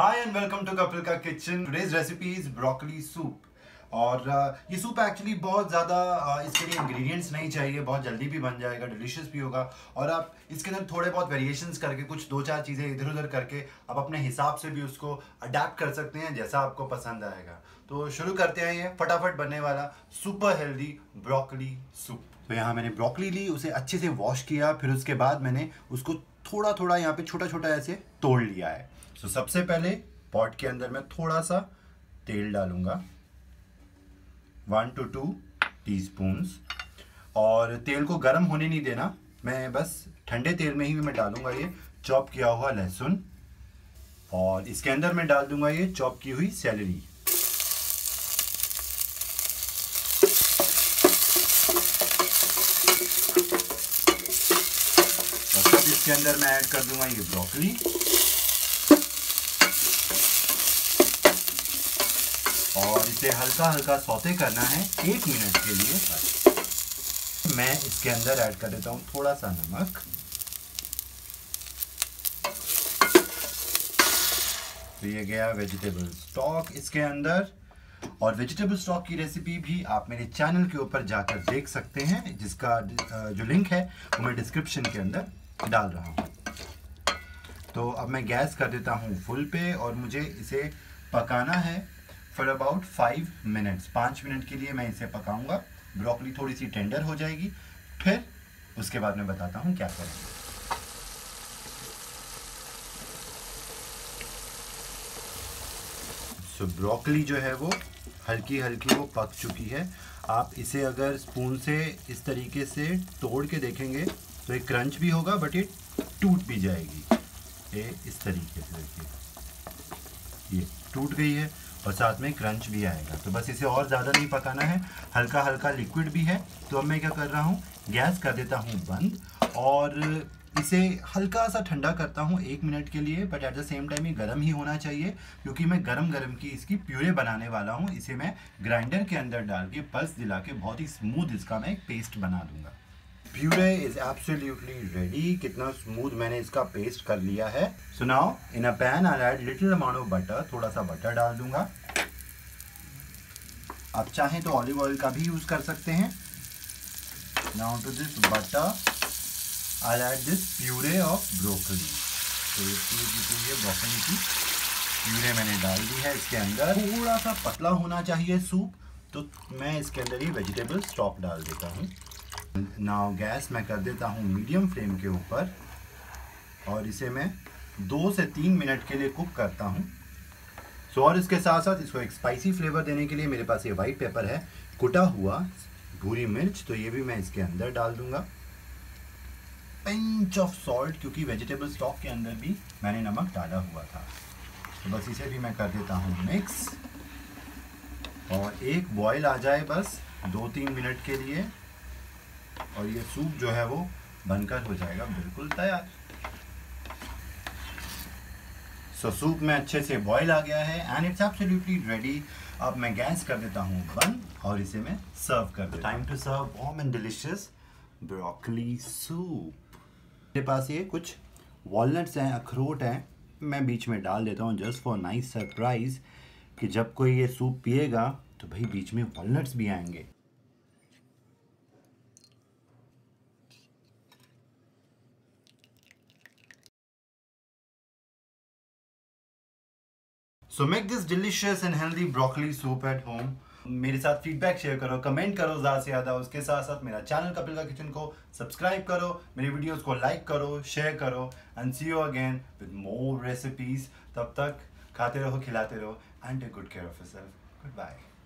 Hi and welcome to Kapil ka Kitchen. Today's recipe is broccoli soup. और ये soup actually बहुत ज़्यादा इसके लिए इंग्रेडिएंट्स नहीं चाहिए, बहुत जल्दी भी बन जाएगा, डिलीशियस भी होगा और आप इसके अंदर थोड़े बहुत वेरिएशंस करके कुछ दो चार चीज़ें इधर उधर करके आप अपने हिसाब से भी उसको अडेप्ट कर सकते हैं जैसा आपको पसंद आएगा। तो शुरू करते हैं ये फटाफट बनने वाला सुपर हेल्दी ब्रोकली सूप। तो यहाँ मैंने ब्रोकली ली, उसे अच्छे से वॉश किया, फिर उसके बाद मैंने उसको थोड़ा थोड़ा यहाँ पर छोटा छोटा ऐसे तोड़ लिया है। तो सबसे पहले पॉट के अंदर मैं थोड़ा सा तेल डालूँगा, 1 to 2 teaspoons, और तेल को गर्म होने नहीं देना, मैं बस ठंडे तेल में ही मैं डालूंगा ये चॉप किया हुआ लहसुन और इसके अंदर मैं डाल दूंगा ये चॉप की हुई सेलरी। और इसके अंदर मैं ऐड कर दूंगा ये ब्रोकली और इसे हल्का हल्का सौते करना है 1 मिनट के लिए। मैं इसके अंदर ऐड कर देता हूँ थोड़ा सा नमक। तो ये गया वेजिटेबल स्टॉक इसके अंदर, और वेजिटेबल स्टॉक की रेसिपी भी आप मेरे चैनल के ऊपर जाकर देख सकते हैं, जिसका जो लिंक है वो मैं डिस्क्रिप्शन के अंदर डाल रहा हूँ। तो अब मैं गैस कर देता हूँ फुल पे और मुझे इसे पकाना है फॉर अबाउट 5 मिनट्स। 5 मिनट के लिए मैं इसे पकाऊंगा, ब्रोकली थोड़ी सी टेंडर हो जाएगी, फिर उसके बाद मैं बताता हूँ क्या करेंगे। सो ब्रोकली जो है वो हल्की हल्की वो पक चुकी है। आप इसे अगर स्पून से इस तरीके से तोड़ के देखेंगे तो एक क्रंच भी होगा बट ये टूट भी जाएगी। ये इस तरीके से देखिए, ये टूट गई है और साथ में क्रंच भी आएगा। तो बस इसे और ज़्यादा नहीं पकाना है, हल्का हल्का लिक्विड भी है। तो अब मैं क्या कर रहा हूँ, गैस कर देता हूँ बंद और इसे हल्का सा ठंडा करता हूँ 1 मिनट के लिए, but at the same time ये गर्म ही होना चाहिए क्योंकि मैं गरम गरम की इसकी प्यूरे बनाने वाला हूँ। इसे मैं ग्राइंडर के अंदर डाल के पल्स दिला के बहुत ही स्मूथ इसका मैं एक पेस्ट बना दूँगा। Puree is absolutely ready. कितना स्मूथ मैंने इसका पेस्ट कर लिया है। So now in a pan I add little amount of butter, थोड़ा सा बटर डाल दूंगा। आप चाहें तो ऑलिव ऑयल का भी यूज़ कर सकते हैं। Now to this butter I add this puree of broccoli. तो ये ब्रोकली की प्यूरे मैंने डाल दी है इसके अंदर। थोड़ा सा पतला होना चाहिए सूप, तो मैं इसके अंदर ही वेजिटेबल स्टॉक डाल देता हूँ। नाउ गैस मैं कर देता हूँ मीडियम फ्लेम के ऊपर और इसे मैं 2 से 3 मिनट के लिए कुक करता हूँ। और इसके साथ साथ इसको एक स्पाइसी फ्लेवर देने के लिए मेरे पास ये वाइट पेपर है, कुटा हुआ भूरी मिर्च, तो ये भी मैं इसके अंदर डाल दूँगा। पिंच ऑफ सॉल्ट, क्योंकि वेजिटेबल स्टॉक के अंदर भी मैंने नमक डाला हुआ था। तो बस इसे भी मैं कर देता हूँ मिक्स और एक बॉयल आ जाए बस 2-3 मिनट के लिए और ये सूप जो है वो बनकर हो जाएगा बिल्कुल तैयार। सो सूप में अच्छे से बॉईल आ गया है एंड इट्स एब्सोल्युटली रेडी। अब मैं गैस कर देता हूँ बंद और इसे मैं सर्व कर देता हूँ। Time to serve warm and delicious broccoli soup. मेरे पास ये कुछ वॉलनट्स हैं, अखरोट हैं, मैं बीच में डाल देता हूँ जस्ट फॉर नाइस सरप्राइज कि जब कोई ये सूप पिएगा तो भाई बीच में वॉलनट्स भी आएंगे। So make this delicious and healthy broccoli soup at home. मेरे साथ फीडबैक शेयर करो, कमेंट करो ज़्यादा से ज़्यादा। उसके साथ साथ मेरा चैनल कपिल का किचन को सब्सक्राइब करो, मेरी वीडियोस को लाइक करो, शेयर करो and see you again with more recipes. तब तक खाते रहो, खिलाते रहो and take good care of yourself. Good bye.